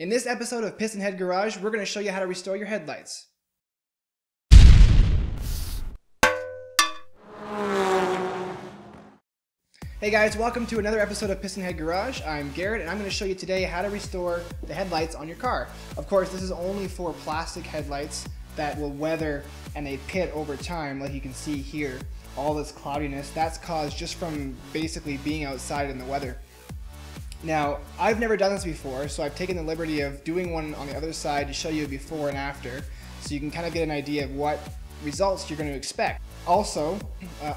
In this episode of Pistonhead Garage, we're going to show you how to restore your headlights. Hey guys, welcome to another episode of Pistonhead Garage. I'm Garrett and I'm going to show you today how to restore the headlights on your car. Of course, this is only for plastic headlights that will weather and they pit over time, like you can see here. All this cloudiness, that's caused just from basically being outside in the weather. Now, I've never done this before, so I've taken the liberty of doing one on the other side to show you before and after, so you can kind of get an idea of what results you're going to expect. Also,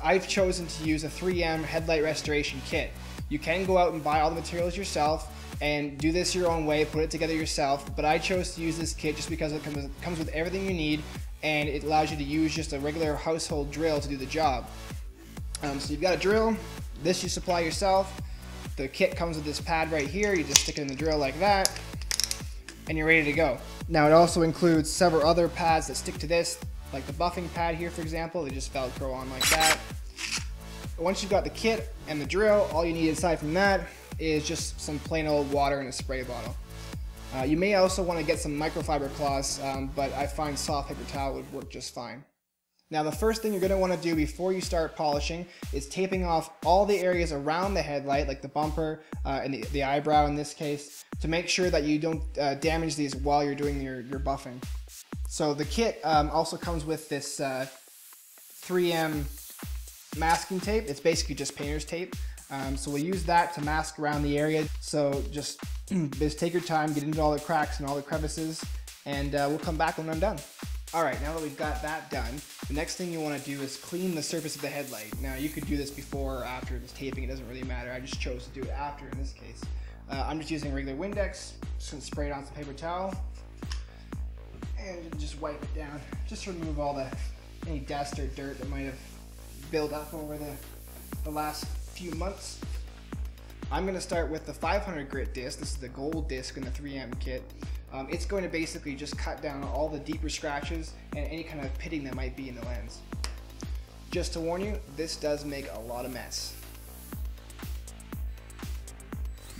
I've chosen to use a 3M headlight restoration kit. You can go out and buy all the materials yourself and do this your own way, put it together yourself, but I chose to use this kit just because it comes with everything you need, and it allows you to use just a regular household drill to do the job. So you've got a drill, this you supply yourself. The kit comes with this pad right here, you just stick it in the drill like that, and you're ready to go. Now it also includes several other pads that stick to this, like the buffing pad here for example, they just Velcro on like that. Once you've got the kit and the drill, all you need aside from that is just some plain old water and a spray bottle. You may also want to get some microfiber cloths, but I find soft paper towel would work just fine. Now the first thing you're going to want to do before you start polishing is taping off all the areas around the headlight, like the bumper and the eyebrow in this case, to make sure that you don't damage these while you're doing your buffing. So the kit also comes with this 3M masking tape. It's basically just painter's tape. So we'll use that to mask around the area. So just take your time, get into all the cracks and all the crevices, and we'll come back when I'm done. Alright, now that we've got that done, the next thing you want to do is clean the surface of the headlight. Now you could do this before or after this taping, it doesn't really matter, I just chose to do it after in this case. I'm just using a regular Windex, just going to spray it on some paper towel, and just wipe it down. Just remove all any dust or dirt that might have built up over the last few months. I'm going to start with the 500 grit disc, this is the gold disc in the 3M kit. It's going to basically just cut down all the deeper scratches and any kind of pitting that might be in the lens. Just to warn you, this does make a lot of mess.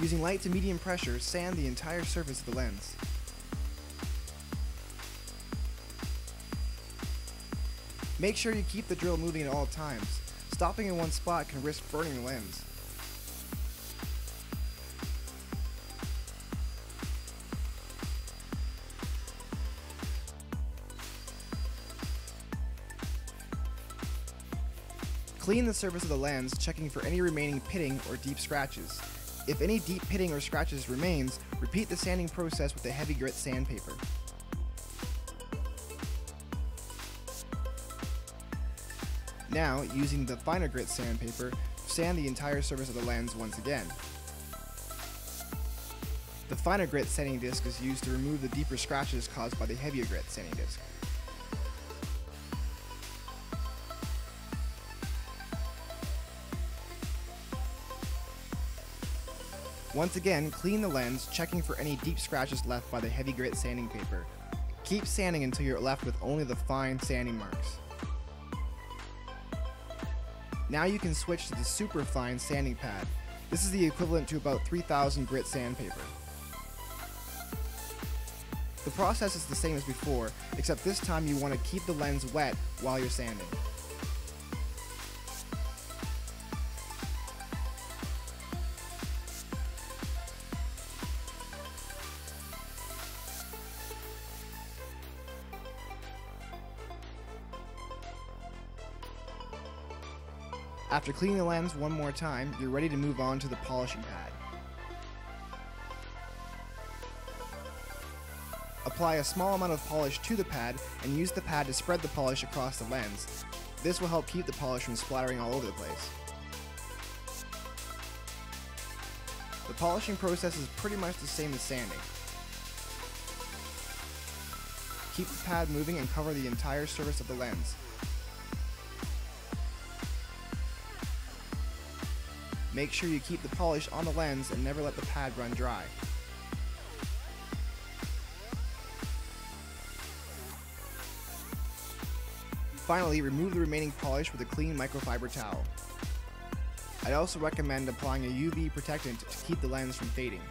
Using light to medium pressure, sand the entire surface of the lens. Make sure you keep the drill moving at all times. Stopping in one spot can risk burning the lens. Clean the surface of the lens, checking for any remaining pitting or deep scratches. If any deep pitting or scratches remains, repeat the sanding process with a heavy grit sandpaper. Now, using the finer grit sandpaper, sand the entire surface of the lens once again. The finer grit sanding disc is used to remove the deeper scratches caused by the heavier grit sanding disc. Once again, clean the lens, checking for any deep scratches left by the heavy grit sanding paper. Keep sanding until you're left with only the fine sanding marks. Now you can switch to the super fine sanding pad. This is the equivalent to about 3000 grit sandpaper. The process is the same as before, except this time you want to keep the lens wet while you're sanding. After cleaning the lens one more time, you're ready to move on to the polishing pad. Apply a small amount of polish to the pad and use the pad to spread the polish across the lens. This will help keep the polish from splattering all over the place. The polishing process is pretty much the same as sanding. Keep the pad moving and cover the entire surface of the lens. Make sure you keep the polish on the lens and never let the pad run dry. Finally, remove the remaining polish with a clean microfiber towel. I'd also recommend applying a UV protectant to keep the lens from fading.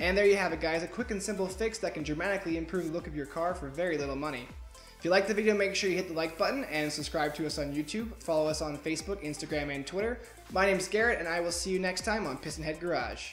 And there you have it guys, a quick and simple fix that can dramatically improve the look of your car for very little money. If you liked the video, make sure you hit the like button and subscribe to us on YouTube. Follow us on Facebook, Instagram, and Twitter. My name's Garrett, and I will see you next time on Pistonhead Garage.